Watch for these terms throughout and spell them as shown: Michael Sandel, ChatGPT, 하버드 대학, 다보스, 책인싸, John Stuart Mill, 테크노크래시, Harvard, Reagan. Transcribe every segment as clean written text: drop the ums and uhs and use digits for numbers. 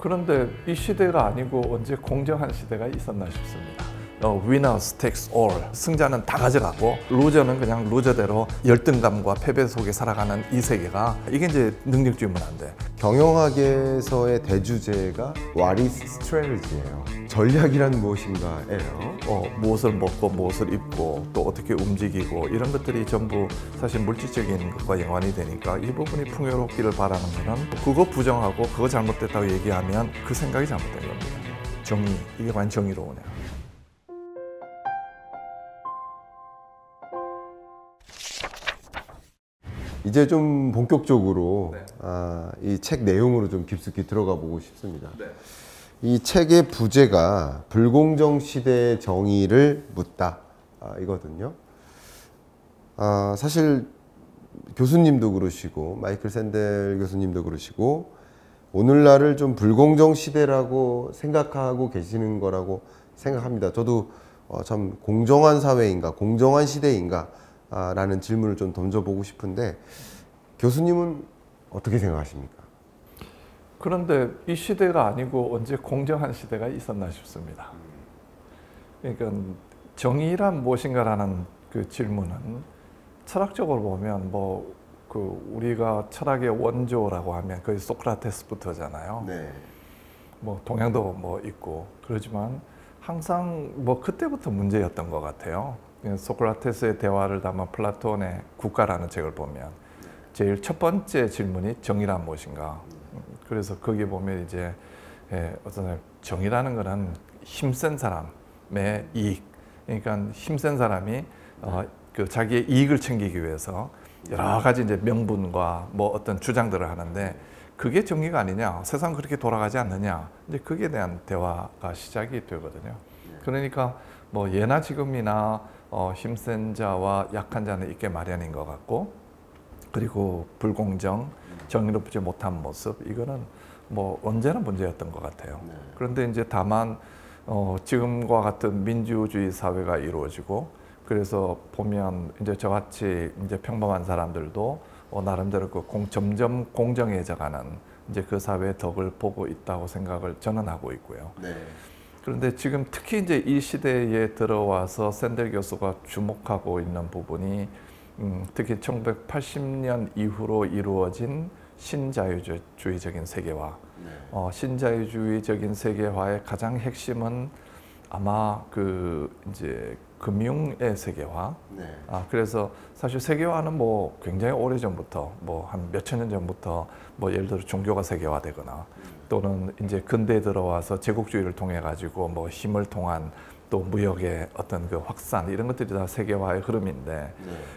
그런데 이 시대가 아니고 언제 공정한 시대가 있었나 싶습니다. Winners takes all, 승자는 다 가져가고 루저는 그냥 루저대로 열등감과 패배 속에 살아가는 이 세계가, 이게 이제 능력주의 문화인데, 경영학에서의 대주제가 What is Strategy예요. 전략이란 무엇인가예요. 무엇을 먹고 무엇을 입고 또 어떻게 움직이고 이런 것들이 전부 사실 물질적인 것과 연관이 되니까 이 부분이 풍요롭기를 바라는 거는, 그거 부정하고 그거 잘못됐다고 얘기하면 그 생각이 잘못된 겁니다. 정의, 이게 과연 정의로우냐. 이제 좀 본격적으로 네. 이 책 내용으로 좀 깊숙이 들어가 보고 싶습니다. 네. 이 책의 부제가 불공정 시대의 정의를 묻다 이거든요. 사실 교수님도 그러시고 마이클 샌델 교수님도 그러시고 오늘날을 좀 불공정 시대라고 생각하고 계시는 거라고 생각합니다. 저도 참 공정한 사회인가, 공정한 시대인가 라는 질문을 좀 던져보고 싶은데, 교수님은 어떻게 생각하십니까? 그런데 이 시대가 아니고 언제 공정한 시대가 있었나 싶습니다. 그러니까 정의란 무엇인가라는 그 질문은 철학적으로 보면 우리가 철학의 원조라고 하면 거의 소크라테스부터잖아요. 네. 동양도 있고 그러지만 항상 그때부터 문제였던 것 같아요. 소크라테스의 대화를 담은 플라톤의 국가라는 책을 보면 제일 첫 번째 질문이 정의란 무엇인가. 그래서 거기 보면 이제 어떤 정의라는 거는 힘센 사람의 이익, 그러니까 힘센 사람이 자기의 이익을 챙기기 위해서 여러 가지 이제 명분과 어떤 주장들을 하는데, 그게 정의가 아니냐, 세상 그렇게 돌아가지 않느냐, 이제 거기에 대한 대화가 시작이 되거든요. 그러니까 예나 지금이나 힘센 자와 약한 자는 있게 마련인 것 같고, 그리고 불공정, 정의롭지 못한 모습, 이거는 언제나 문제였던 것 같아요. 네. 그런데 이제 다만 지금과 같은 민주주의 사회가 이루어지고, 그래서 보면 이제 저같이 이제 평범한 사람들도 나름대로 점점 공정해져가는 이제 그 사회의 덕을 보고 있다고 생각을 저는 하고 있고요. 네. 그런데 지금 특히 이제 이 시대에 들어와서 샌델 교수가 주목하고 있는 부분이, 특히 1980년 이후로 이루어진 신자유주의적인 세계화. 네. 신자유주의적인 세계화의 가장 핵심은 아마 이제 금융의 세계화. 네. 그래서 사실 세계화는 굉장히 오래 전부터 한 몇천 년 전부터 예를 들어 종교가 세계화되거나 또는 이제 근대에 들어와서 제국주의를 통해 가지고 힘을 통한 또 무역의 어떤 그 확산, 이런 것들이 다 세계화의 흐름인데, 네.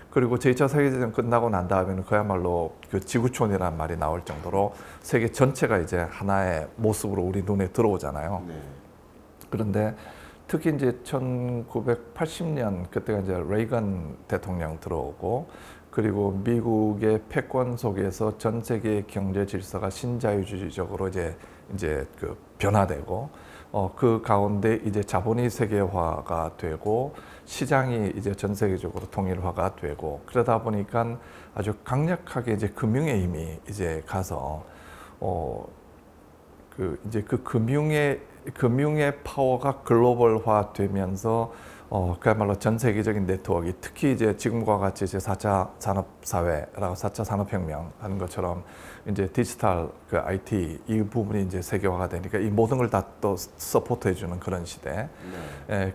그리고 제2차 세계대전 끝나고 난 다음에는 그야말로 그 지구촌이라는 말이 나올 정도로 세계 전체가 이제 하나의 모습으로 우리 눈에 들어오잖아요. 네. 그런데 특히 이제 1980년 그때가 이제 레이건 대통령 들어오고, 그리고 미국의 패권 속에서 전 세계의 경제 질서가 신자유주의적으로 이제 그 변화되고, 그 가운데 이제 자본이 세계화가 되고 시장이 이제 전 세계적으로 통일화가 되고, 그러다 보니까 아주 강력하게 이제 금융의 힘이 이제 가서 그 금융의 파워가 글로벌화 되면서 그야말로 전 세계적인 네트워크, 특히 이제 지금과 같이 이제 4차 산업사회라고 4차 산업혁명 하는 것처럼 이제 디지털, 그 IT 이 부분이 이제 세계화가 되니까 이 모든 걸 다 또 서포트해주는 그런 시대. 네. 예,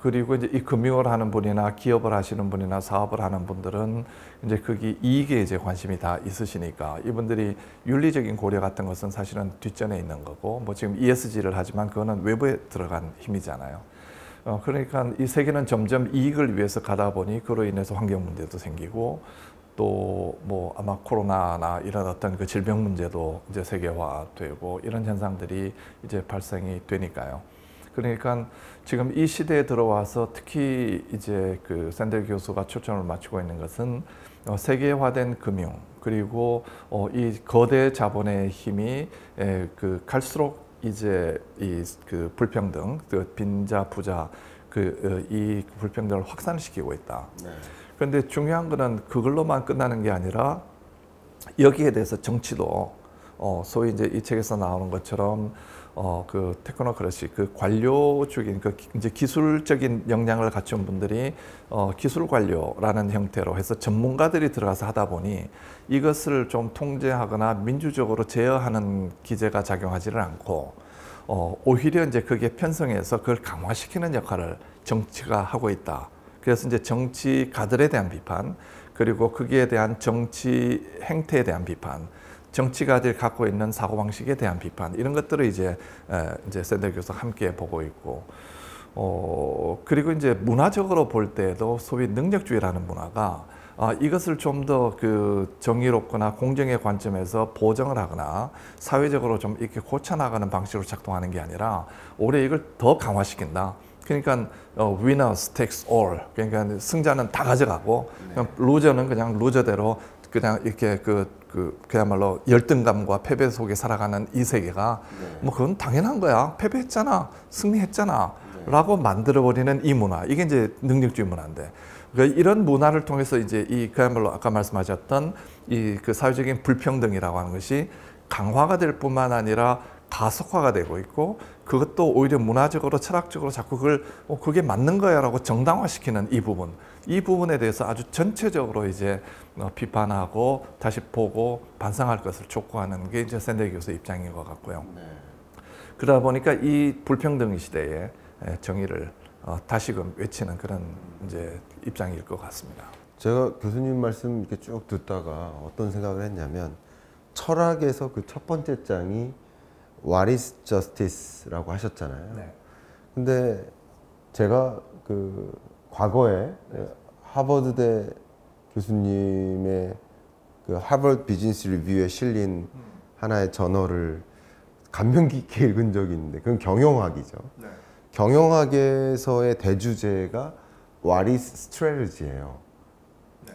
그리고 이제 이 금융을 하는 분이나 기업을 하시는 분이나 사업을 하는 분들은 이제 거기 이익에 이제 관심이 다 있으시니까 이분들이 윤리적인 고려 같은 것은 사실은 뒷전에 있는 거고, 지금 ESG를 하지만 그거는 외부에 들어간 힘이잖아요. 그러니까 이 세계는 점점 이익을 위해서 가다 보니 그로 인해서 환경 문제도 생기고, 또 아마 코로나나 이런 어떤 그 질병 문제도 이제 세계화되고 이런 현상들이 이제 발생이 되니까요. 그러니까 지금 이 시대에 들어와서 특히 이제 그 샌델 교수가 초점을 맞추고 있는 것은 세계화된 금융, 그리고 이 거대 자본의 힘이 갈수록 이제 그 불평등, 그 빈자 부자 이 불평등을 확산시키고 있다. 네. 그런데 중요한 거는 그걸로만 끝나는 게 아니라 여기에 대해서 정치도 소위 이제 이 책에서 나오는 것처럼 그 테크노크래시, 그 관료적인, 그 이제 기술적인 역량을 갖춘 분들이 기술 관료라는 형태로 해서 전문가들이 들어가서 하다 보니 이것을 좀 통제하거나 민주적으로 제어하는 기제가 작용하지를 않고 오히려 이제 그게 편성해서 그걸 강화시키는 역할을 정치가 하고 있다. 그래서 이제 정치가들에 대한 비판, 그리고 거기에 대한 정치 행태에 대한 비판, 정치가들이 갖고 있는 사고방식에 대한 비판, 이런 것들을 이제 샌델 교수와 함께 보고 있고, 그리고 이제 문화적으로 볼 때도 소위 능력주의라는 문화가 이것을 좀 더 그 정의롭거나 공정의 관점에서 보정을 하거나 사회적으로 좀 이렇게 고쳐나가는 방식으로 작동하는 게 아니라 오히려 이걸 더 강화시킨다. 그러니까 winners takes all, 그러니까 승자는 다 가져가고, 그냥 루저는 그냥 루저대로 그냥 이렇게 그야말로 열등감과 패배 속에 살아가는 이 세계가, 뭐 그건 당연한 거야, 패배했잖아, 승리했잖아, 라고 만들어버리는 이 문화, 이게 이제 능력주의 문화인데, 그러니까 이런 문화를 통해서 이제 이 그야말로 아까 말씀하셨던 이 그 사회적인 불평등이라고 하는 것이 강화가 될 뿐만 아니라 가속화가 되고 있고, 그것도 오히려 문화적으로 철학적으로 자꾸 그걸 그게 맞는 거야 라고 정당화시키는 이 부분, 이 부분에 대해서 아주 전체적으로 이제 비판하고 다시 보고 반성할 것을 촉구하는 게 이제 샌델 교수의 입장인 것 같고요. 네. 그러다 보니까 이 불평등 시대에 정의를 다시금 외치는 그런 이제 입장일 것 같습니다. 제가 교수님 말씀 이렇게 쭉 듣다가 어떤 생각을 했냐면, 철학에서 그 첫 번째 장이 What is justice라고 하셨잖아요. 네. 근데 제가 그 과거에 하버드대 교수님의 그 하버드 비즈니스 리뷰에 실린 하나의 저널을 감명 깊게 읽은 적이 있는데, 그건 경영학이죠. 네. 경영학에서의 대주제가 What is strategy예요. 네.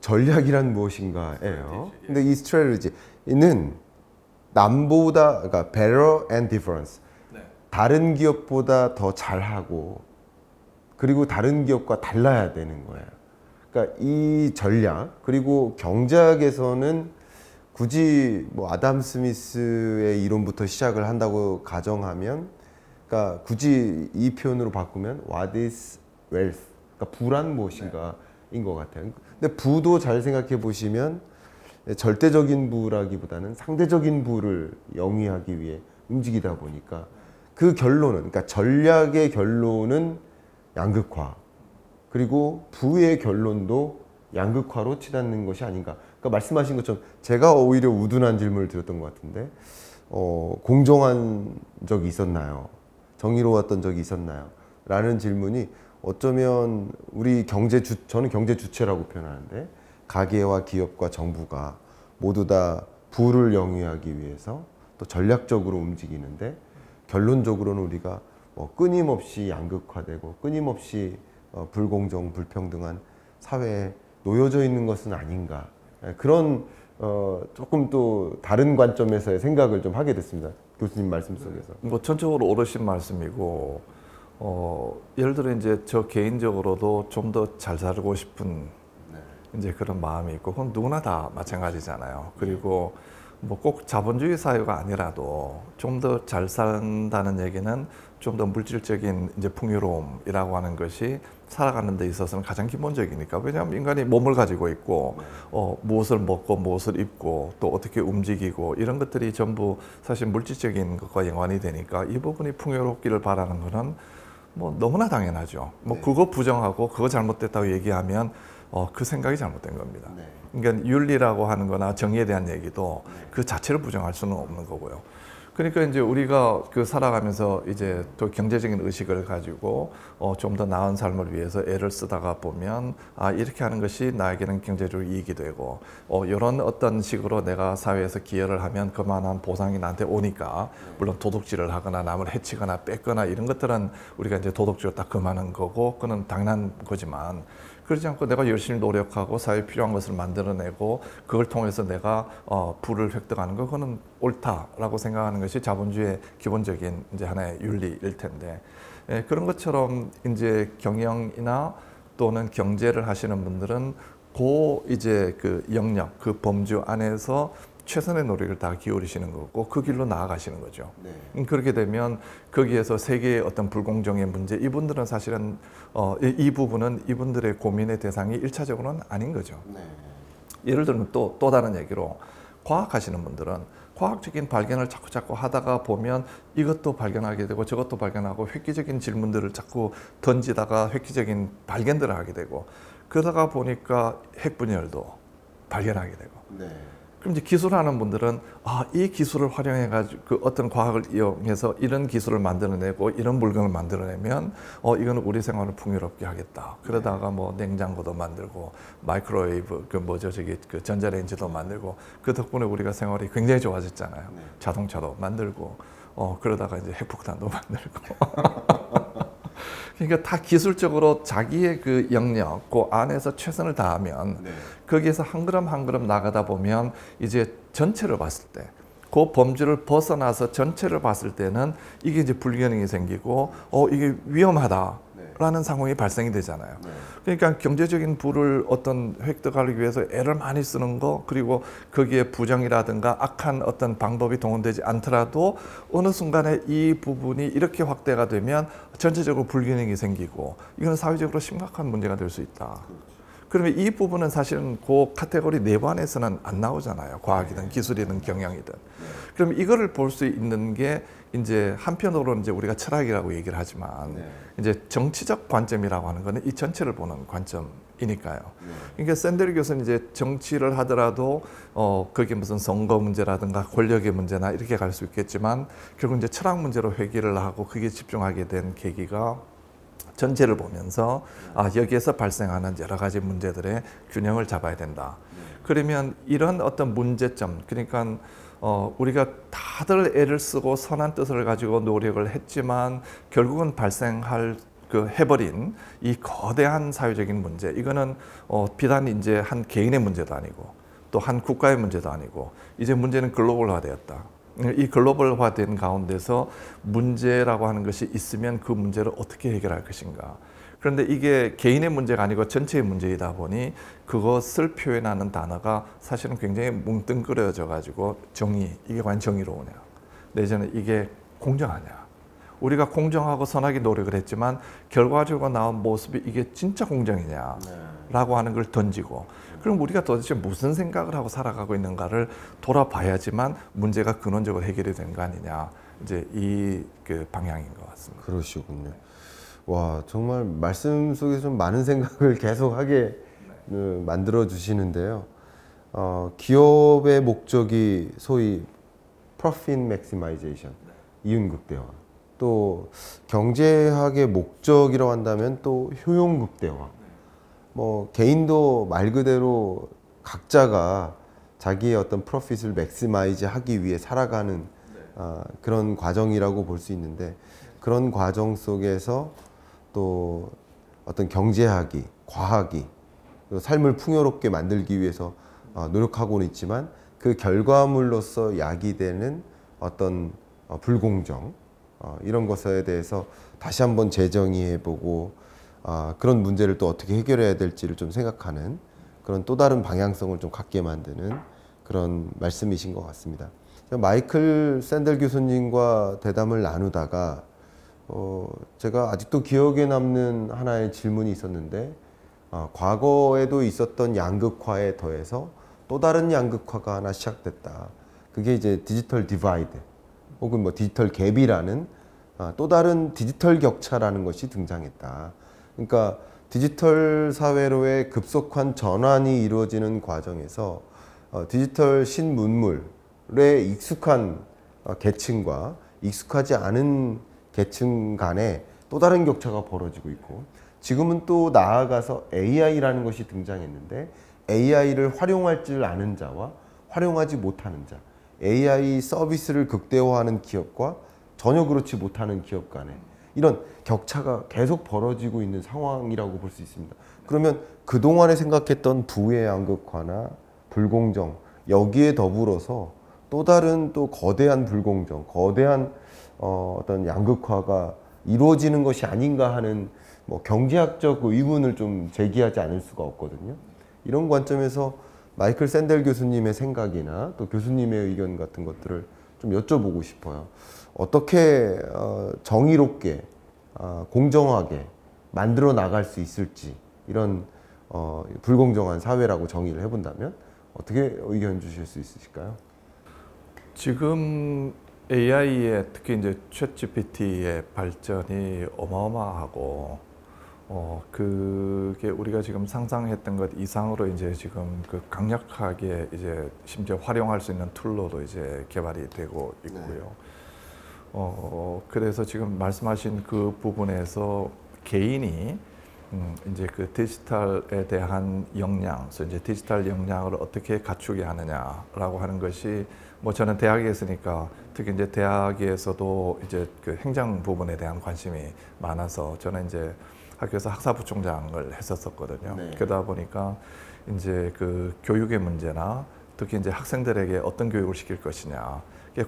전략이란 무엇인가예요. 근데 이 strategy는 남보다, 그러니까 better and difference, 네. 다른 기업보다 더 잘하고, 그리고 다른 기업과 달라야 되는 거예요. 그러니까 이 전략, 그리고 경제학에서는 굳이 뭐 아담 스미스의 이론부터 시작을 한다고 가정하면, 그러니까 굳이 이 표현으로 바꾸면 what is wealth, 그러니까 부란 무엇인가인, 네. 것 같아요. 근데 부도 잘 생각해 보시면 절대적인 부라기보다는 상대적인 부를 영위하기 위해 움직이다 보니까 그 결론은, 그러니까 전략의 결론은 양극화, 그리고 부의 결론도 양극화로 치닫는 것이 아닌가. 그러니까 말씀하신 것처럼 제가 오히려 우둔한 질문을 드렸던 것 같은데, 공정한 적이 있었나요? 정의로웠던 적이 있었나요? 라는 질문이 어쩌면 우리 저는 경제 주체라고 표현하는데, 가계와 기업과 정부가 모두 다 부를 영위하기 위해서 또 전략적으로 움직이는데, 결론적으로는 우리가 끊임없이 양극화되고 끊임없이 불공정, 불평등한 사회에 놓여져 있는 것은 아닌가, 그런 조금 또 다른 관점에서의 생각을 좀 하게 됐습니다. 교수님 말씀 속에서. 뭐 전적으로 옳으신 말씀이고, 예를 들어 이제 저 개인적으로도 좀 더 잘 살고 싶은 이제 그런 마음이 있고, 그건 누구나 다 마찬가지잖아요. 그리고 뭐 꼭 자본주의 사회가 아니라도 좀 더 잘 산다는 얘기는 좀 더 물질적인 이제 풍요로움이라고 하는 것이 살아가는 데 있어서는 가장 기본적이니까. 왜냐하면 인간이 몸을 가지고 있고, 무엇을 먹고 무엇을 입고 또 어떻게 움직이고, 이런 것들이 전부 사실 물질적인 것과 연관이 되니까 이 부분이 풍요롭기를 바라는 거는 뭐 너무나 당연하죠. 뭐 그거 부정하고 그거 잘못됐다고 얘기하면 그 생각이 잘못된 겁니다. 네. 그러니까 윤리라고 하는 거나 정의에 대한 얘기도 그 자체를 부정할 수는 없는 거고요. 그러니까 이제 우리가 그 살아가면서 이제 또 경제적인 의식을 가지고 좀 더 나은 삶을 위해서 애를 쓰다가 보면, 아, 이렇게 하는 것이 나에게는 경제적 이익이 되고, 이런 어떤 식으로 내가 사회에서 기여를 하면 그만한 보상이 나한테 오니까, 물론 도둑질을 하거나 남을 해치거나 뺏거나 이런 것들은 우리가 이제 도덕적으로 다 그만한 거고, 그건 당연한 거지만, 그러지 않고 내가 열심히 노력하고 사회에 필요한 것을 만들어내고 그걸 통해서 내가 부를 획득하는 거, 그거는 옳다라고 생각하는 것이 자본주의의 기본적인 이제 하나의 윤리일 텐데, 그런 것처럼 이제 경영이나 또는 경제를 하시는 분들은 이제 그 영역, 그 범주 안에서 최선의 노력을 다 기울이시는 거고 그 길로 나아가시는 거죠. 네. 그렇게 되면 거기에서 세계의 어떤 불공정의 문제, 이분들은 사실은 이 부분은 이분들의 고민의 대상이 일차적으로는 아닌 거죠. 네. 예를 들면 또 다른 얘기로 과학 하시는 분들은 과학적인 발견을 자꾸 하다가 보면 이것도 발견하게 되고 저것도 발견하고 획기적인 질문들을 자꾸 던지다가 획기적인 발견들을 하게 되고 그러다가 보니까 핵분열도 발견하게 되고. 네. 그럼 이제 기술하는 분들은 이 기술을 활용해가지고 그 어떤 과학을 이용해서 이런 기술을 만들어내고 이런 물건을 만들어내면 이건 우리 생활을 풍요롭게 하겠다. 그러다가 뭐 냉장고도 만들고 마이크로웨이브 그 전자레인지도 만들고 그 덕분에 우리가 생활이 굉장히 좋아졌잖아요. 네. 자동차도 만들고 그러다가 이제 핵폭탄도 만들고. 그러니까 다 기술적으로 자기의 그 영역, 그 안에서 최선을 다하면 네. 거기에서 한 걸음 한 걸음 나가다 보면 이제 전체를 봤을 때, 그 범주를 벗어나서 전체를 봤을 때는 이게 이제 불균형이 생기고 이게 위험하다. 라는 상황이 발생이 되잖아요. 네. 그러니까 경제적인 부를 어떤 획득하기 위해서 애를 많이 쓰는 거, 그리고 거기에 부정이라든가 악한 어떤 방법이 동원되지 않더라도 어느 순간에 이 부분이 이렇게 확대가 되면 전체적으로 불균형이 생기고 이건 사회적으로 심각한 문제가 될 수 있다. 그렇죠. 그러면 이 부분은 사실은 그 카테고리 내부 안에서는 안 나오잖아요. 과학이든 네. 기술이든 경영이든. 네. 그럼 이거를 볼 수 있는 게 이제 한편으로는 이제 우리가 철학이라고 얘기를 하지만 네. 이제 정치적 관점이라고 하는 거는 이 전체를 보는 관점이니까요. 네. 그러니까 샌델 교수는 이제 정치를 하더라도 그게 무슨 선거 문제라든가 권력의 문제나 이렇게 갈 수 있겠지만 결국 이제 철학 문제로 회귀를 하고 그게 집중하게 된 계기가 전체를 보면서 여기에서 발생하는 여러 가지 문제들의 균형을 잡아야 된다. 네. 그러면 이런 어떤 문제점, 그러니까 우리가 다들 애를 쓰고 선한 뜻을 가지고 노력을 했지만 결국은 발생할 해버린 이 거대한 사회적인 문제, 이거는 비단 이제 한 개인의 문제도 아니고 또 한 국가의 문제도 아니고 이제 문제는 글로벌화되었다. 이 글로벌화된 가운데서 문제라고 하는 것이 있으면 그 문제를 어떻게 해결할 것인가. 그런데 이게 개인의 문제가 아니고 전체의 문제이다 보니 그것을 표현하는 단어가 사실은 굉장히 뭉뚱그려져 가지고 정의, 이게 과연 정의로우냐, 내지는 이게 공정하냐. 우리가 공정하고 선하게 노력을 했지만 결과적으로 나온 모습이 이게 진짜 공정이냐라고 하는 걸 던지고, 그럼 우리가 도대체 무슨 생각을 하고 살아가고 있는가를 돌아봐야지만 문제가 근원적으로 해결이 된 거 아니냐, 이제 이 그 방향인 것 같습니다. 그러시군요. 와, 정말 말씀 속에서 좀 많은 생각을 계속하게 만들어 주시는데요. 기업의 목적이 소위 profit maximization, 이윤극대화, 또 경제학의 목적이라고 한다면 또 효용극대화, 뭐 개인도 말 그대로 각자가 자기의 어떤 profit을 maximize 하기 위해 살아가는 그런 과정이라고 볼 수 있는데, 그런 과정 속에서 또 어떤 경제학이, 과학이 삶을 풍요롭게 만들기 위해서 노력하고는 있지만 그 결과물로서 야기되는 어떤 불공정, 이런 것에 대해서 다시 한번 재정의해보고 그런 문제를 또 어떻게 해결해야 될지를 좀 생각하는 그런 또 다른 방향성을 좀 갖게 만드는 그런 말씀이신 것 같습니다. 마이클 샌델 교수님과 대담을 나누다가 제가 아직도 기억에 남는 하나의 질문이 있었는데, 과거에도 있었던 양극화에 더해서 또 다른 양극화가 하나 시작됐다. 그게 이제 디지털 디바이드 혹은 뭐 디지털 갭이라는 또 다른 디지털 격차라는 것이 등장했다. 그러니까 디지털 사회로의 급속한 전환이 이루어지는 과정에서 디지털 신문물에 익숙한 계층과 익숙하지 않은 계층 간에 또 다른 격차가 벌어지고 있고, 지금은 또 나아가서 AI라는 것이 등장했는데 AI를 활용할 줄 아는 자와 활용하지 못하는 자, AI 서비스를 극대화하는 기업과 전혀 그렇지 못하는 기업 간에 이런 격차가 계속 벌어지고 있는 상황이라고 볼 수 있습니다. 그러면 그동안에 생각했던 부의 양극화나 불공정, 여기에 더불어서 또 다른 또 거대한 불공정, 거대한 어떤 양극화가 이루어지는 것이 아닌가 하는 뭐 경제학적 의문을 좀 제기하지 않을 수가 없거든요. 이런 관점에서 마이클 샌델 교수님의 생각이나 또 교수님의 의견 같은 것들을 좀 여쭤보고 싶어요. 어떻게 정의롭게, 공정하게 만들어 나갈 수 있을지, 이런 불공정한 사회라고 정의를 해본다면 어떻게 의견 주실 수 있으실까요? 지금 AI의 특히 이제 챗GPT의 발전이 어마어마하고 그게 우리가 지금 상상했던 것 이상으로 이제 지금 그 강력하게 이제 심지어 활용할 수 있는 툴로도 이제 개발이 되고 있고요. 네. 그래서 지금 말씀하신 그 부분에서 개인이 이제 그 디지털에 대한 역량, 그래서 이제 디지털 역량을 어떻게 갖추게 하느냐라고 하는 것이, 뭐 저는 대학에 있으니까 특히 이제 대학에서도 이제 그 행정 부분에 대한 관심이 많아서 저는 이제 학교에서 학사부총장을 했었거든요. 네. 그러다 보니까 이제 그 교육의 문제나 특히 이제 학생들에게 어떤 교육을 시킬 것이냐.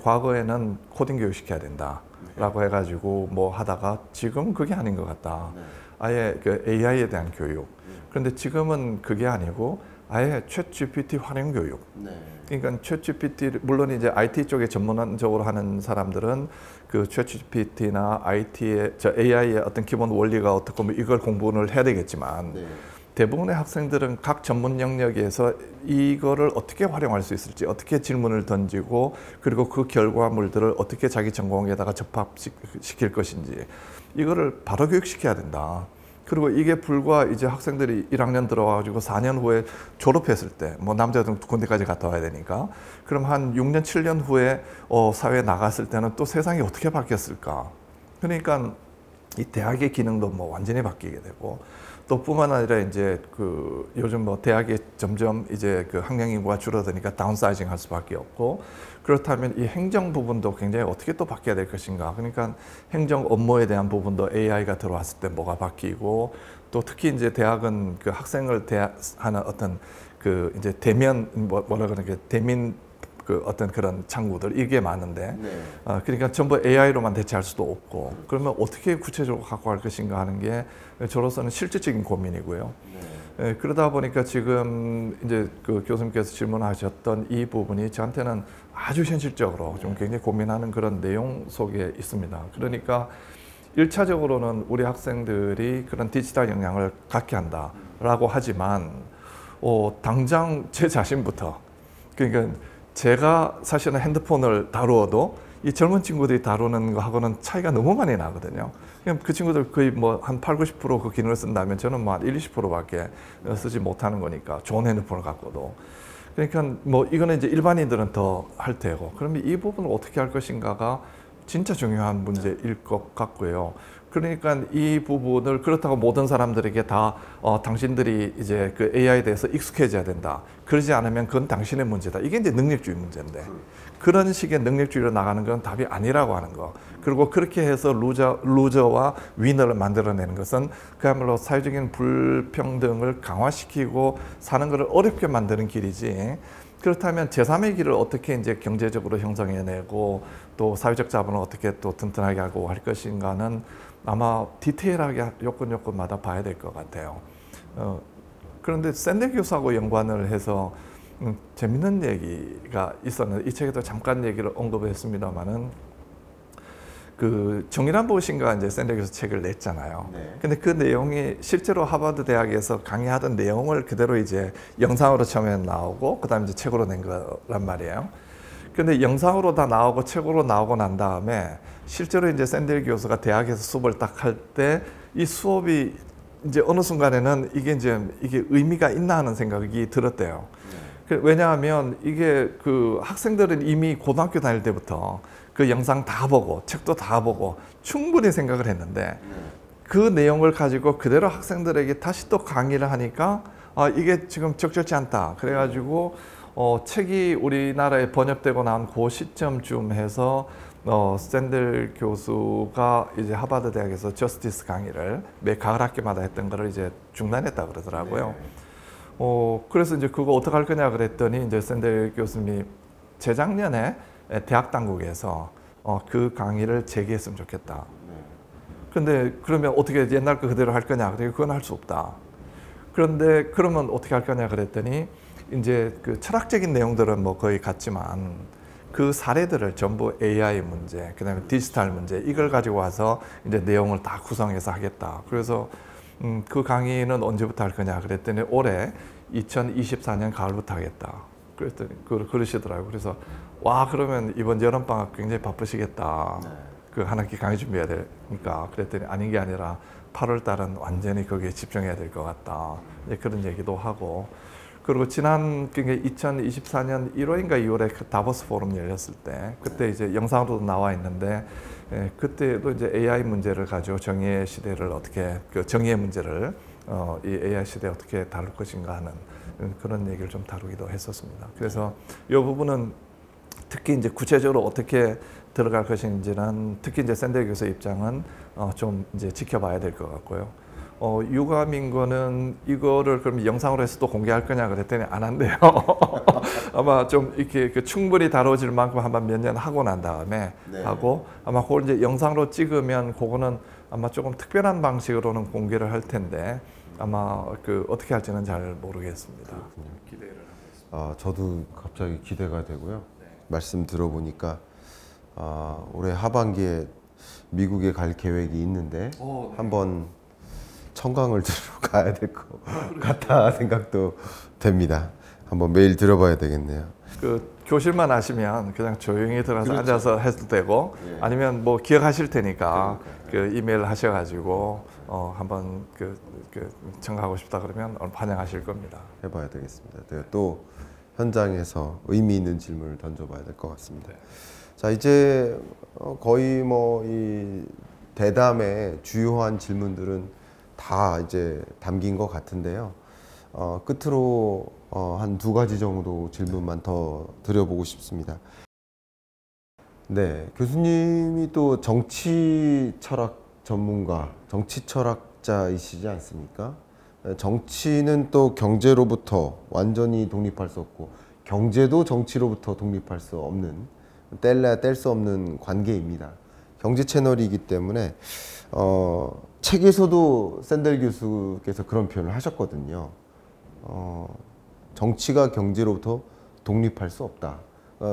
과거에는 코딩 교육 시켜야 된다라고 네. 해가지고 뭐 하다가 지금 그게 아닌 것 같다. 네. 아예 그 AI에 대한 교육. 그런데 지금은 그게 아니고 아예 챗GPT 활용 교육. 네. 그러니까 챗GPT, 물론 이제 IT 쪽에 전문적으로 하는 사람들은 그 챗GPT나 IT의 AI의 어떤 기본 원리가 어떻고 뭐 이걸 공부를 해야 되겠지만 네. 대부분의 학생들은 각 전문 영역에서 이거를 어떻게 활용할 수 있을지, 어떻게 질문을 던지고 그리고 그 결과물들을 어떻게 자기 전공에다가 접합시킬 것인지, 이거를 바로 교육시켜야 된다. 그리고 이게 불과 이제 학생들이 1학년 들어와가지고 4년 후에 졸업했을 때, 뭐 남자들은 군대까지 갔다 와야 되니까, 그럼 한 6년, 7년 후에 사회에 나갔을 때는 또 세상이 어떻게 바뀌었을까. 그러니까 이 대학의 기능도 뭐 완전히 바뀌게 되고, 또 뿐만 아니라 이제 그 요즘 뭐 대학에 점점 이제 그 학령 인구가 줄어드니까 다운사이징 할 수밖에 없고, 그렇다면 이 행정 부분도 굉장히 어떻게 또 바뀌어야 될 것인가. 그러니까 행정 업무에 대한 부분도 AI가 들어왔을 때 뭐가 바뀌고, 또 특히 이제 대학은 그 학생을 대하는 어떤 그 이제 대면 뭐라 그러는 게 대민 그 어떤 그런 창구들, 이게 많은데 네. 그러니까 전부 AI로만 대체할 수도 없고 그렇죠. 그러면 어떻게 구체적으로 갖고 갈 것인가 하는 게 저로서는 실질적인 고민이고요. 네. 예, 그러다 보니까 지금 이제 그 교수님께서 질문하셨던 이 부분이 저한테는 아주 현실적으로 네. 좀 굉장히 고민하는 그런 내용 속에 있습니다. 그러니까 1차적으로는 우리 학생들이 그런 디지털 역량을 갖게 한다라고 하지만 당장 제 자신부터, 그러니까 제가 사실은 핸드폰을 다루어도 이 젊은 친구들이 다루는 거하고는 차이가 너무 많이 나거든요. 그 친구들 거의 뭐 한 80~90% 그 기능을 쓴다면 저는 뭐 한 1~20%밖에 쓰지 못하는 거니까, 좋은 핸드폰을 갖고도. 그러니까 뭐 이거는 이제 일반인들은 더 할 테고, 그러면 이 부분을 어떻게 할 것인가가 진짜 중요한 문제일 것 같고요. 그러니까 이 부분을 그렇다고 모든 사람들에게 다 당신들이 이제 그 AI에 대해서 익숙해져야 된다, 그러지 않으면 그건 당신의 문제다, 이게 이제 능력주의 문제인데, 그런 식의 능력주의로 나가는 건 답이 아니라고 하는 거. 그리고 그렇게 해서 루저와 위너를 만들어내는 것은 그야말로 사회적인 불평등을 강화시키고 사는 것을 어렵게 만드는 길이지, 그렇다면 제3의 길을 어떻게 이제 경제적으로 형성해내고 또 사회적 자본을 어떻게 또 튼튼하게 하고 할 것인가는 아마 디테일하게 요건마다 봐야 될 것 같아요. 그런데 샌델 교수하고 연관을 해서 재밌는 얘기가 있었는데, 이 책에도 잠깐 얘기를 언급했습니다만은, 그 정의란 무엇인가 이제 샌델 교수 책을 냈잖아요. 네. 근데 그 내용이 실제로 하버드 대학에서 강의하던 내용을 그대로 이제 영상으로 처음에 나오고 그다음에 이제 책으로 낸 거란 말이에요. 근데 영상으로 다 나오고 책으로 나오고 난 다음에 실제로 이제 샌델 교수가 대학에서 수업을 딱 할 때 이 수업이 이제 어느 순간에는 이게 의미가 있나 하는 생각이 들었대요. 네. 왜냐하면 이게 그 학생들은 이미 고등학교 다닐 때부터 그 영상 다 보고 책도 다 보고 충분히 생각을 했는데 그 내용을 가지고 그대로 학생들에게 다시 또 강의를 하니까 이게 지금 적절치 않다. 그래가지고 책이 우리나라에 번역되고 나온 그 시점쯤 해서 샌델 교수가 이제 하버드 대학에서 저스티스 강의를 매 가을 학기마다 했던 거를 이제 중단했다 그러더라고요. 네. 그래서 이제 그거 어떻게 할 거냐 그랬더니 이제 샌델 교수님이 재작년에 대학 당국에서 그 강의를 재개했으면 좋겠다. 그런데 그러면 어떻게 옛날 거 그대로 할 거냐? 그건 할 수 없다. 그런데 그러면 어떻게 할 거냐 그랬더니 이제 그 철학적인 내용들은 뭐 거의 같지만 그 사례들을 전부 AI 문제, 그다음에 디지털 문제 이걸 가지고 와서 이제 내용을 다 구성해서 하겠다. 그래서 그 강의는 언제부터 할 거냐 그랬더니 올해 2024년 가을부터 하겠다. 그랬더니 그러시더라고요. 그래서 와, 그러면 이번 여름방학 굉장히 바쁘시겠다. 네. 그 한 학기 강의 준비해야 되니까. 그랬더니 아닌 게 아니라 8월 달은 완전히 거기에 집중해야 될 것 같다. 이제 그런 얘기도 하고. 그리고 지난 2024년 1월인가 2월에 그 다보스 포럼이 열렸을 때 그때 이제 영상으로도 나와 있는데 그때도 이제 AI 문제를 가지고 정의의 시대를 어떻게 그 정의의 문제를 이 AI 시대에 어떻게 다룰 것인가 하는 그런 얘기를 좀 다루기도 했었습니다. 그래서 이 부분은 특히 이제 구체적으로 어떻게 들어갈 것인지는 특히 이제 샌델 교수 입장은 좀 이제 지켜봐야 될 것 같고요. 유감인 거는 이거를 그럼 영상으로 해서 또 공개할 거냐 그랬더니 안 한대요. 아마 좀 이렇게 그 충분히 다뤄질 만큼 한번 몇 년 하고 난 다음에 네. 하고 아마 그걸 이제 영상으로 찍으면 그거는 아마 조금 특별한 방식으로는 공개를 할 텐데 아마 그 어떻게 할지는 잘 모르겠습니다. 기대를 하겠습니다. 저도 갑자기 기대가 되고요. 네. 말씀 들어보니까 올해 하반기에 미국에 갈 계획이 있는데 네. 한번 청강을 들어가야 될 것 같다 생각도 됩니다. 한번 매일 들어봐야 되겠네요. 그 교실만 아시면 그냥 조용히 들어가서 그렇죠. 앉아서 해도 되고 예. 아니면 뭐 기억하실 테니까 그러니까요. 그 이메일 하셔가지고 한번 그 청강하고 싶다 그러면 반영하실 겁니다. 해봐야 되겠습니다. 제가 또 현장에서 의미 있는 질문을 던져봐야 될 것 같습니다. 네. 자 이제 거의 뭐 이 대담의 주요한 질문들은 다 이제 담긴 것 같은데요. 끝으로 한 두 가지 정도 질문만 더 드려보고 싶습니다. 네, 교수님이 또 정치 철학 전문가, 정치 철학자이시지 않습니까? 정치는 또 경제로부터 완전히 독립할 수 없고 경제도 정치로부터 독립할 수 없는 뗄래야 뗄 수 없는 관계입니다. 경제 채널이기 때문에 책에서도 샌델 교수께서 그런 표현을 하셨거든요. 정치가 경제로부터 독립할 수 없다.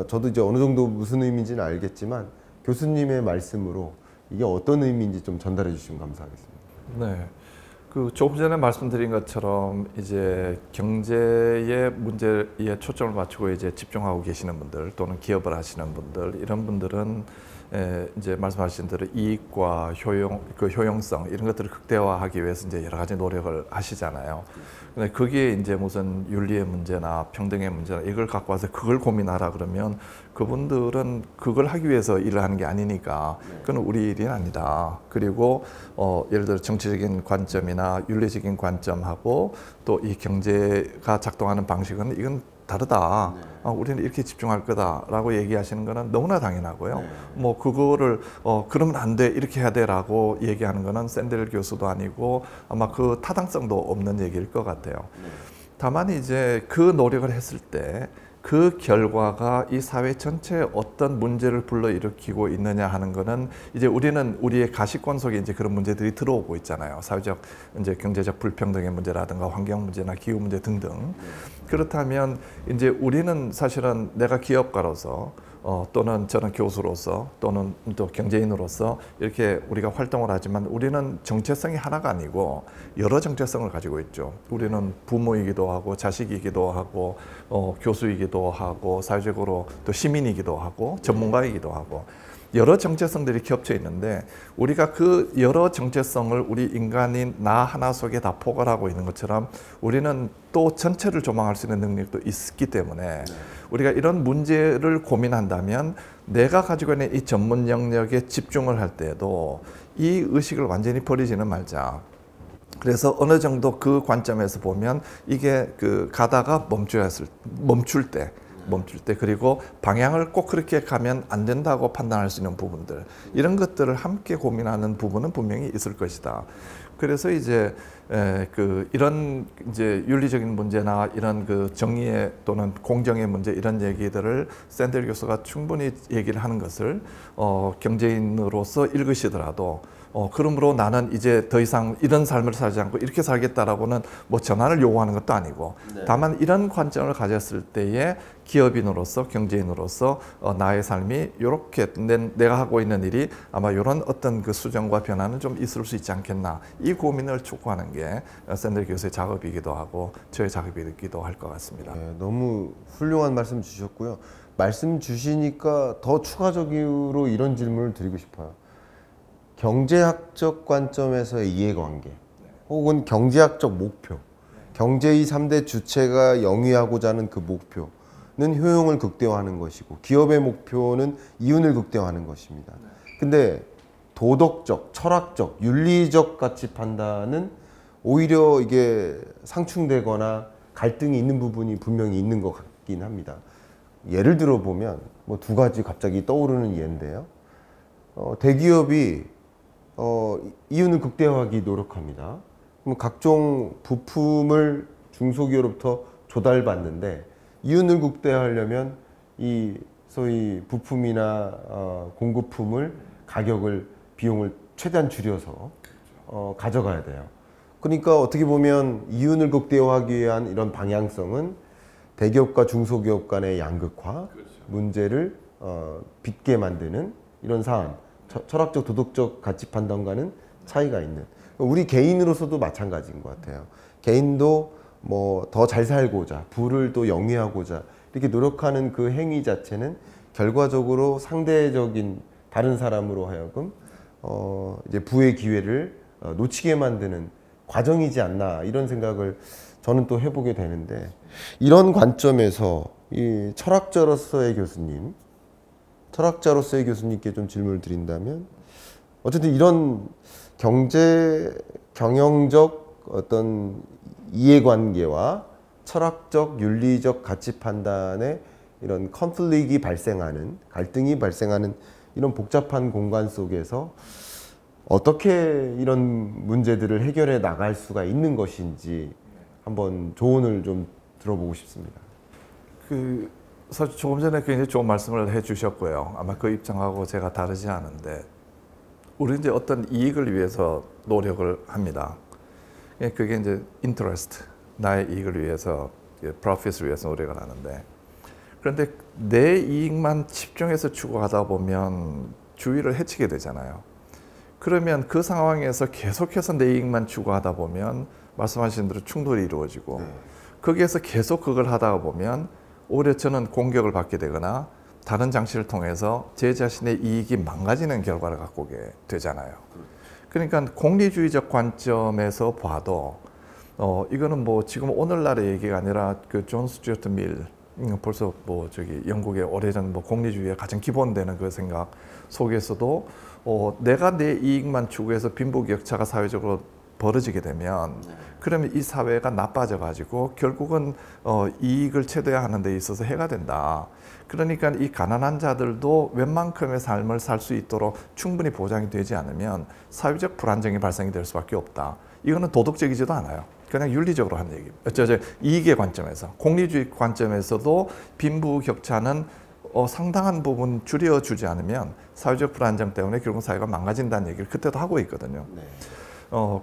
저도 이제 어느 정도 무슨 의미인지는 알겠지만 교수님의 말씀으로 이게 어떤 의미인지 좀 전달해 주시면 감사하겠습니다. 네, 그 조금 전에 말씀드린 것처럼 이제 경제의 문제에 초점을 맞추고 이제 집중하고 계시는 분들 또는 기업을 하시는 분들 이런 분들은 이제 말씀하신 대로 이익과 효용성 이런 것들을 극대화하기 위해서 이제 여러 가지 노력을 하시잖아요. 근데 거기에 이제 무슨 윤리의 문제나 평등의 문제나 이걸 갖고 와서 그걸 고민하라 그러면 그분들은 그걸 하기 위해서 일을 하는 게 아니니까 그건 우리 일이 아니다. 그리고 예를 들어 정치적인 관점이나 윤리적인 관점하고 또 이 경제가 작동하는 방식은 이건 다르다. 네. 우리는 이렇게 집중할 거다라고 얘기하시는 거는 너무나 당연하고요. 네. 뭐 그거를 그러면 안 돼 이렇게 해야 돼라고 얘기하는 거는 샌델 교수도 아니고 아마 그 타당성도 없는 얘기일 것 같아요. 네. 다만 이제 그 노력을 했을 때 그 결과가 이 사회 전체에 어떤 문제를 불러일으키고 있느냐 하는 거는 이제 우리는 우리의 가시권 속에 이제 그런 문제들이 들어오고 있잖아요. 사회적 이제 경제적 불평등의 문제라든가 환경 문제나 기후 문제 등등. 그렇다면 이제 우리는 사실은 내가 기업가로서 또는 저는 교수로서 또는 또 경제인으로서 이렇게 우리가 활동을 하지만 우리는 정체성이 하나가 아니고 여러 정체성을 가지고 있죠. 우리는 부모이기도 하고 자식이기도 하고 교수이기도 하고 사회적으로 또 시민이기도 하고 전문가이기도 하고 여러 정체성들이 겹쳐 있는데 우리가 그 여러 정체성을 우리 인간인 나 하나 속에 다 포괄하고 있는 것처럼 우리는 또 전체를 조망할 수 있는 능력도 있기 때문에 우리가 이런 문제를 고민한다면 내가 가지고 있는 이 전문 영역에 집중을 할 때에도 이 의식을 완전히 버리지는 말자. 그래서 어느 정도 그 관점에서 보면 이게 그 가다가 멈출 때 멈출 때, 그리고 방향을 꼭 그렇게 가면 안 된다고 판단할 수 있는 부분들, 이런 것들을 함께 고민하는 부분은 분명히 있을 것이다. 그래서 이제 이런 이제 윤리적인 문제나 이런 그 정의의 또는 공정의 문제, 이런 얘기들을 샌델 교수가 충분히 얘기를 하는 것을 경제인으로서 읽으시더라도 그러므로 나는 이제 더 이상 이런 삶을 살지 않고 이렇게 살겠다라고는 뭐 전환을 요구하는 것도 아니고, 네. 다만 이런 관점을 가졌을 때에 기업인으로서, 경제인으로서 나의 삶이 이렇게 내가 하고 있는 일이 아마 이런 어떤 그 수정과 변화는 좀 있을 수 있지 않겠나, 이 고민을 촉구하는 게 샌델 교수의 작업이기도 하고 저의 작업이기도 할 것 같습니다. 네, 너무 훌륭한 말씀 주셨고요. 말씀 주시니까 더 추가적으로 이런 질문을 드리고 싶어요. 경제학적 관점에서의 이해관계, 혹은 경제학적 목표, 경제의 3대 주체가 영위하고자 하는 그 목표는 효용을 극대화하는 것이고, 기업의 목표는 이윤을 극대화하는 것입니다. 근데 도덕적, 철학적, 윤리적 가치 판단은 오히려 이게 상충되거나 갈등이 있는 부분이 분명히 있는 것 같긴 합니다. 예를 들어 보면 뭐 두 가지 갑자기 떠오르는 예인데요. 대기업이 이윤을 극대화하기 노력합니다. 그럼 각종 부품을 중소기업으로부터 조달받는데, 이윤을 극대화하려면 이 소위 부품이나 공급품을 가격을, 비용을 최대한 줄여서 가져가야 돼요. 그러니까 어떻게 보면 이윤을 극대화하기 위한 이런 방향성은 대기업과 중소기업 간의 양극화, 그렇죠. 문제를 빚게 만드는 이런 사안, 철학적, 도덕적 가치 판단과는 차이가 있는, 우리 개인으로서도 마찬가지인 것 같아요. 개인도 뭐 더 잘 살고자, 부를 또 영위하고자 이렇게 노력하는 그 행위 자체는 결과적으로 상대적인 다른 사람으로 하여금 이제 부의 기회를 놓치게 만드는 과정이지 않나, 이런 생각을 저는 또 해보게 되는데, 이런 관점에서 이 철학자로서의 교수님께 좀 질문을 드린다면, 어쨌든 이런 경제, 경영적 어떤 이해관계와 철학적, 윤리적 가치 판단에 이런 컨플릭이 발생하는, 갈등이 발생하는 이런 복잡한 공간 속에서 어떻게 이런 문제들을 해결해 나갈 수가 있는 것인지 한번 조언을 좀 들어보고 싶습니다. 사실 조금 전에 굉장히 좋은 말씀을 해주셨고요. 아마 그 입장하고 제가 다르지 않은데, 우리 이제 어떤 이익을 위해서 노력을 합니다. 그게 이제 interest, 나의 이익을 위해서, profit을 위해서 노력을 하는데, 그런데 내 이익만 집중해서 추구하다 보면 주위를 해치게 되잖아요. 그러면 그 상황에서 계속해서 내 이익만 추구하다 보면 말씀하신 대로 충돌이 이루어지고, 거기에서 계속 그걸 하다가 보면 오히려 저는 공격을 받게 되거나 다른 장치를 통해서 제 자신의 이익이 망가지는 결과를 갖고 오게 되잖아요. 그러니까 공리주의적 관점에서 봐도 이거는 뭐 지금 오늘날의 얘기가 아니라 그 존 스튜어트 밀, 벌써 뭐 저기 영국의 오래전 뭐 공리주의의 가장 기본되는 그 생각 속에서도 내가 내 이익만 추구해서 빈부격차가 사회적으로 벌어지게 되면, 그러면 이 사회가 나빠져가지고 결국은 이익을 최대화하는 데 있어서 해가 된다. 그러니까 이 가난한 자들도 웬만큼의 삶을 살 수 있도록 충분히 보장이 되지 않으면 사회적 불안정이 발생이 될 수밖에 없다. 이거는 도덕적이지도 않아요. 그냥 윤리적으로 한 얘기. 이익의 관점에서, 공리주의 관점에서도 빈부 격차는 상당한 부분 줄여주지 않으면 사회적 불안정 때문에 결국 사회가 망가진다는 얘기를 그때도 하고 있거든요. 네.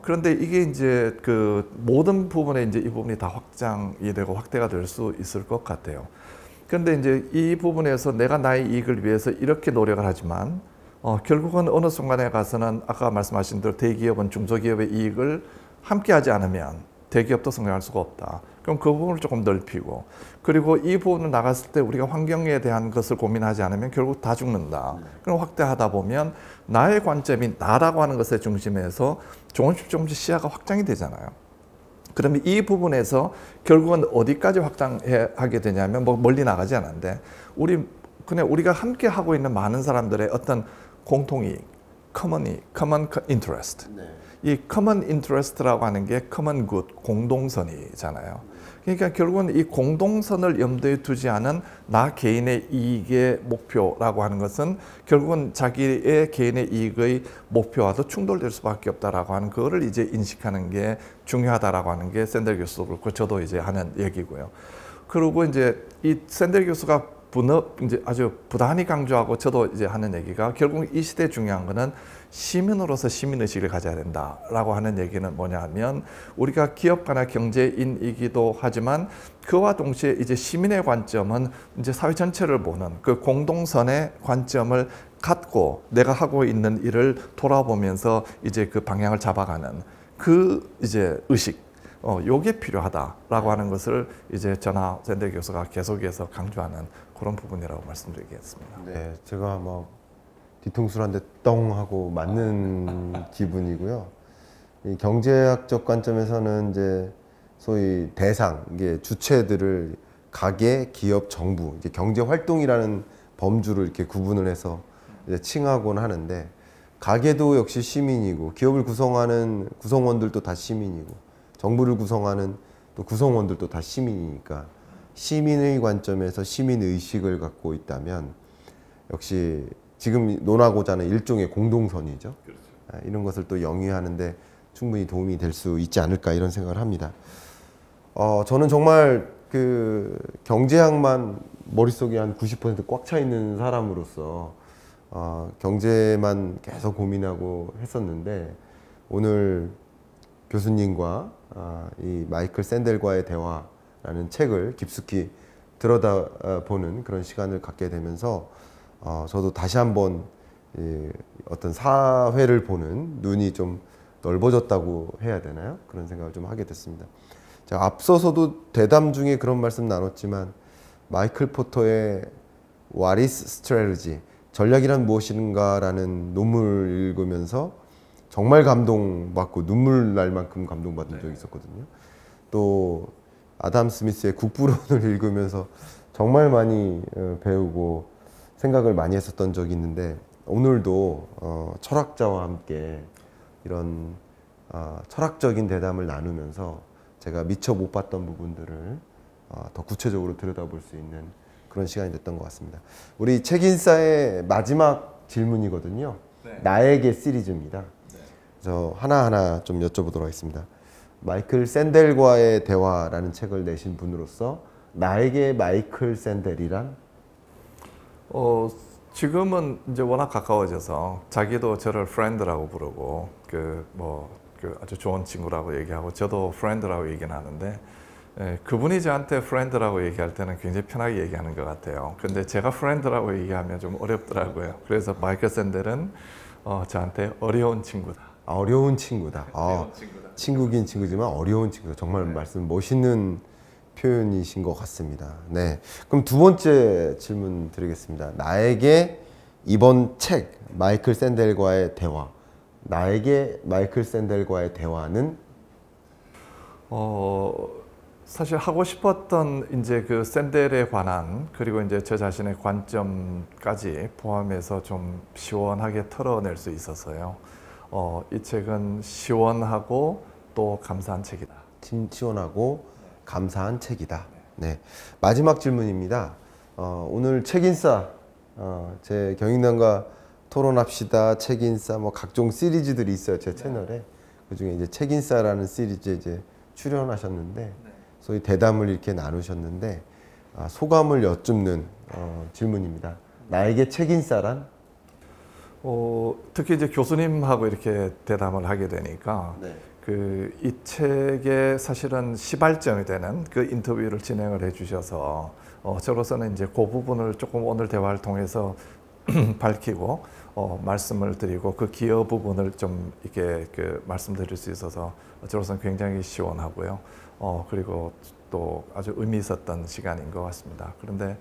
그런데 이게 이제 그 모든 부분에 이제 이 부분이 다 확장이 되고 확대가 될 수 있을 것 같아요. 그런데 이제 이 부분에서 내가 나의 이익을 위해서 이렇게 노력을 하지만, 결국은 어느 순간에 가서는 아까 말씀하신 대로 대기업은 중소기업의 이익을 함께 하지 않으면 대기업도 성장할 수가 없다. 그럼 그 부분을 조금 넓히고, 그리고 이 부분을 나갔을 때 우리가 환경에 대한 것을 고민하지 않으면 결국 다 죽는다. 그럼 확대하다 보면 나의 관점이 나라고 하는 것의 중심에서 조금씩 시야가 확장이 되잖아요. 그러면 이 부분에서 결국은 어디까지 확장하게 되냐면, 뭐 멀리 나가지 않는데, 우리가 함께 하고 있는 많은 사람들의 어떤 공통이익, common interest, 이 common interest라고 하는 게 common good, 공동선이잖아요. 그러니까 결국은 이 공동선을 염두에 두지 않은 나 개인의 이익의 목표라고 하는 것은 결국은 자기의 개인의 이익의 목표와도 충돌될 수밖에 없다라고 하는 그거를 이제 인식하는 게 중요하다라고 하는 게 샌델 교수도 그렇고 저도 이제 하는 얘기고요. 그리고 이제 이 샌델 교수가 이제 아주 부단히 강조하고 저도 이제 하는 얘기가 결국 이 시대에 중요한 거는 시민으로서 시민의식을 가져야 된다라고 하는 얘기는 뭐냐 하면 우리가 기업가나 경제인이기도 하지만 그와 동시에 이제 시민의 관점은 이제 사회 전체를 보는 그 공동선의 관점을 갖고 내가 하고 있는 일을 돌아보면서 이제 그 방향을 잡아가는 그 이제 의식. 요게 필요하다라고 하는 것을 이제 전하 샌델 교수가 계속해서 강조하는 그런 부분이라고 말씀드리겠습니다. 네, 제가 뭐 뒤통수를 한 대 떵 하고 맞는 기분이고요. 이 경제학적 관점에서는 이제 소위 대상, 이게 주체들을 가계, 기업, 정부, 이제 경제 활동이라는 범주를 이렇게 구분을 해서 이제 칭하곤 하는데 가계도 역시 시민이고 기업을 구성하는 구성원들도 다 시민이고. 정부를 구성하는 또 구성원들도 다 시민이니까 시민의 관점에서 시민의식을 갖고 있다면 역시 지금 논하고자 하는 일종의 공동선이죠. 그렇죠. 이런 것을 또 영위하는데 충분히 도움이 될 수 있지 않을까 이런 생각을 합니다. 저는 정말 그 경제학만 머릿속에 한 90% 꽉 차 있는 사람으로서 경제만 계속 고민하고 했었는데 오늘 교수님과 이 마이클 샌델과의 대화라는 책을 깊숙이 들여다보는 그런 시간을 갖게 되면서 저도 다시 한번 어떤 사회를 보는 눈이 좀 넓어졌다고 해야 되나요? 그런 생각을 좀 하게 됐습니다. 제가 앞서서도 대담 중에 그런 말씀 나눴지만 마이클 포터의 What is Strategy? 전략이란 무엇인가? 라는 논문을 읽으면서 정말 감동받고 눈물 날 만큼 감동받은 적이 있었거든요. 또 아담 스미스의 국부론을 읽으면서 정말 많이 배우고 생각을 많이 했었던 적이 있는데 오늘도 철학자와 함께 이런 철학적인 대담을 나누면서 제가 미처 못 봤던 부분들을 더 구체적으로 들여다볼 수 있는 그런 시간이 됐던 것 같습니다. 우리 책인싸의 마지막 질문이거든요. 네. 나에게 시리즈입니다. 저 하나하나 좀 여쭤보도록 하겠습니다. 마이클 샌델과의 대화라는 책을 내신 분으로서 나에게 마이클 샌델이란? 지금은 이제 워낙 가까워져서 자기도 저를 프렌드라고 부르고 그 아주 좋은 친구라고 얘기하고 저도 프렌드라고 얘기는 하는데 그분이 저한테 프렌드라고 얘기할 때는 굉장히 편하게 얘기하는 것 같아요. 근데 제가 프렌드라고 얘기하면 좀 어렵더라고요. 그래서 마이클 샌델은 저한테 어려운 친구다. 어려운 친구다. 친구긴 친구지만 어려운 친구다. 정말 네. 말씀 멋있는 표현이신 것 같습니다. 네, 그럼 두 번째 질문 드리겠습니다. 나에게 이번 책 마이클 샌델과의 대화. 나에게 마이클 샌델과의 대화는? 사실 하고 싶었던 이제 그 샌델에 관한 그리고 이제 저 자신의 관점까지 포함해서 좀 시원하게 털어낼 수 있어서요. 이 책은 시원하고 또 감사한 책이다. 시원하고 감사한 책이다. 네, 마지막 질문입니다. 오늘 책인싸 제 경영난과 토론합시다 책인싸 뭐 각종 시리즈들이 있어요 제 채널에. 그중에 이제 책인싸라는 시리즈에 이제 출연하셨는데 소위 대담을 이렇게 나누셨는데 소감을 여쭙는 질문입니다. 나에게 책인싸란? 특히 이제 교수님하고 이렇게 대담을 하게 되니까 네. 이 책의 사실은 시발점이 되는 그 인터뷰를 진행을 해주셔서 저로서는 이제 그 부분을 조금 오늘 대화를 통해서 밝히고 말씀을 드리고 그 기여 부분을 좀 이렇게 말씀드릴 수 있어서 저로서는 굉장히 시원하고요. 그리고 또 아주 의미 있었던 시간인 것 같습니다. 그런데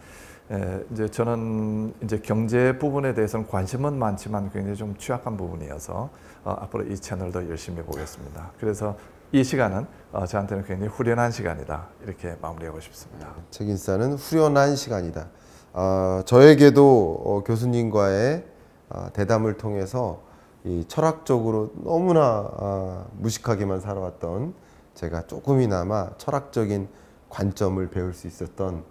이제 저는 이제 경제 부분에 대해서는 관심은 많지만 굉장히 좀 취약한 부분이어서 앞으로 이 채널도 열심히 보겠습니다. 그래서 이 시간은 저한테는 굉장히 후련한 시간이다 이렇게 마무리하고 싶습니다. 책인싸는 후련한 시간이다. 저에게도 교수님과의 대담을 통해서 이 철학적으로 너무나 무식하게만 살아왔던 제가 조금이나마 철학적인 관점을 배울 수 있었던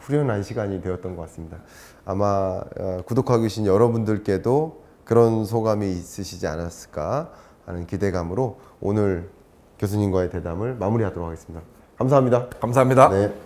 후련한 시간이 되었던 것 같습니다. 아마 구독하고 계신 여러분들께도 그런 소감이 있으시지 않았을까 하는 기대감으로 오늘 교수님과의 대담을 마무리하도록 하겠습니다. 감사합니다. 감사합니다. 네.